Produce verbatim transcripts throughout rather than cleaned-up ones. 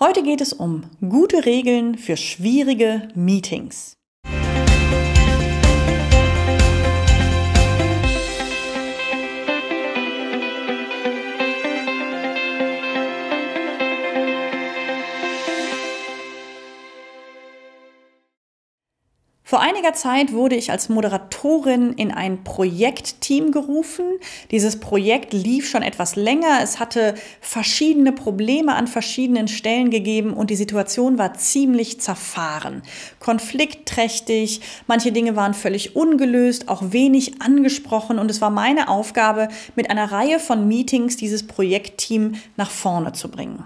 Heute geht es um gute Regeln für schwierige Meetings. Vor einiger Zeit wurde ich als Moderatorin in ein Projektteam gerufen. Dieses Projekt lief schon etwas länger. Es hatte verschiedene Probleme an verschiedenen Stellen gegeben und die Situation war ziemlich zerfahren. Konfliktträchtig, manche Dinge waren völlig ungelöst, auch wenig angesprochen und es war meine Aufgabe, mit einer Reihe von Meetings dieses Projektteam nach vorne zu bringen.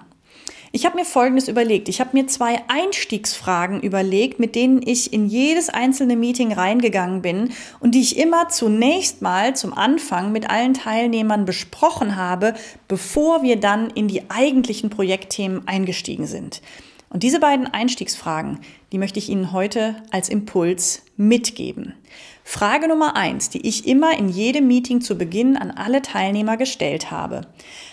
Ich habe mir Folgendes überlegt. Ich habe mir zwei Einstiegsfragen überlegt, mit denen ich in jedes einzelne Meeting reingegangen bin und die ich immer zunächst mal zum Anfang mit allen Teilnehmern besprochen habe, bevor wir dann in die eigentlichen Projektthemen eingestiegen sind. Und diese beiden Einstiegsfragen, die möchte ich Ihnen heute als Impuls mitgeben. Frage Nummer eins, die ich immer in jedem Meeting zu Beginn an alle Teilnehmer gestellt habe.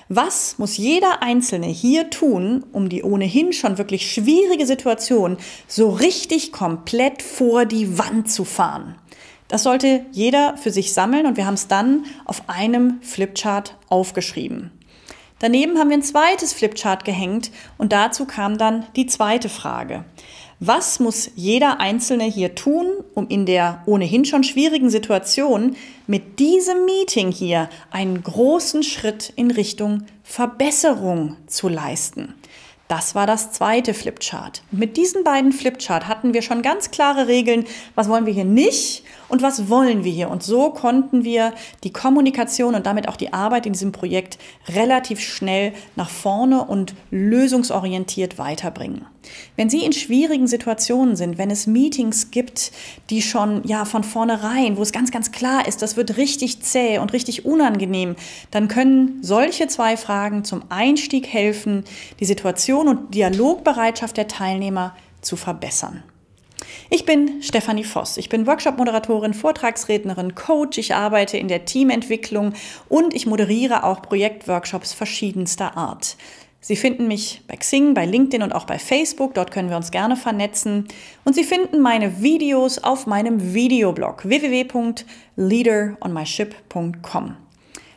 Was muss jeder Einzelne hier tun, um die ohnehin schon wirklich schwierige Situation so richtig komplett vor die Wand zu fahren? Das sollte jeder für sich sammeln und wir haben es dann auf einem Flipchart aufgeschrieben. Daneben haben wir ein zweites Flipchart gehängt und dazu kam dann die zweite Frage. Was muss jeder Einzelne hier tun, um in der ohnehin schon schwierigen Situation mit diesem Meeting hier einen großen Schritt in Richtung Verbesserung zu leisten? Das war das zweite Flipchart. Mit diesen beiden Flipchart hatten wir schon ganz klare Regeln, was wollen wir hier nicht und was wollen wir hier. Und so konnten wir die Kommunikation und damit auch die Arbeit in diesem Projekt relativ schnell nach vorne und lösungsorientiert weiterbringen. Wenn Sie in schwierigen Situationen sind, wenn es Meetings gibt, die schon ja von vornherein, wo es ganz, ganz klar ist, das wird richtig zäh und richtig unangenehm, dann können solche zwei Fragen zum Einstieg helfen, die Situation und Dialogbereitschaft der Teilnehmer zu verbessern. Ich bin Stefanie Voss. Ich bin Workshop-Moderatorin, Vortragsrednerin, Coach. Ich arbeite in der Teamentwicklung und ich moderiere auch Projektworkshops verschiedenster Art. Sie finden mich bei Xing, bei LinkedIn und auch bei Facebook. Dort können wir uns gerne vernetzen. Und Sie finden meine Videos auf meinem Videoblog w w w punkt leader on my ship punkt com.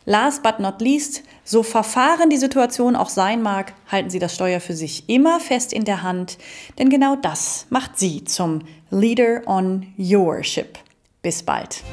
Last but not least, so verfahren die Situation auch sein mag, halten Sie das Steuer für sich immer fest in der Hand, denn genau das macht Sie zum Leader on Your Ship. Bis bald.